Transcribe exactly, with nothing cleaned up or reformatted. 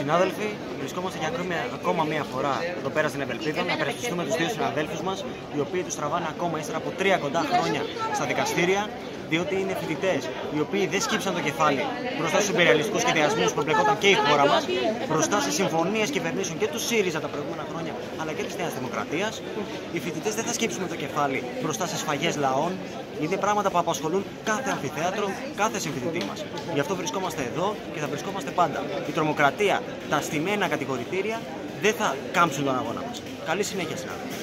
Συνάδελφοι, βρισκόμαστε για ακόμα μία φορά εδώ πέρα στην Ευελπίδα να υπερασπιστούμε τους δύο συναδέλφους μας, οι οποίοι τους τραβάνε ακόμα ύστερα από τρία κοντά χρόνια στα δικαστήρια, διότι είναι φοιτητές οι οποίοι δεν σκύψαν το κεφάλι μπροστά στους υπεριαλιστικούς σχεδιασμούς που εμπλεκόταν και η χώρα μας, μπροστά σε συμφωνίες κυβερνήσεων και του ΣΥΡΙΖΑ τα προηγούμενα χρόνια αλλά και της Νέας Δημοκρατίας. Οι φοιτητές δεν θα σκύψουμε το κεφάλι μπροστά σε σφαγές λαών. Είναι πράγματα που απασχολούν κάθε αμφιθέατρο, κάθε συμφοιτητή μας. Γι' αυτό βρισκόμαστε εδώ και θα βρισκόμαστε πάντα. Η τρομοκρατία, τα στημένα κατηγορητήρια δεν θα κάμψουν τον αγώνα μας. Καλή συνέχεια, συνάδελφοι.